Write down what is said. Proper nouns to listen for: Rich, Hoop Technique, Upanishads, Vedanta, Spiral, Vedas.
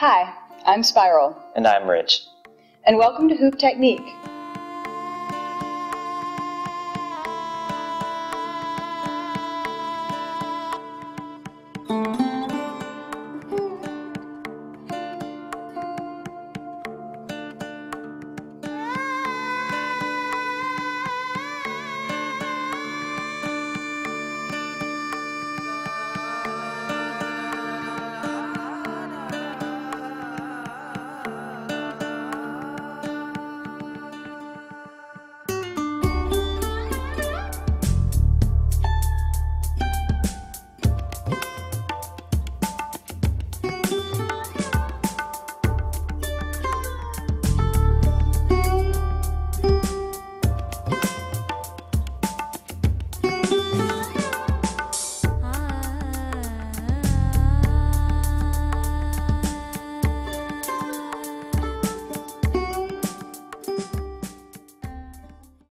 Hi, I'm Spiral. And I'm Rich. And welcome to Hoop Technique.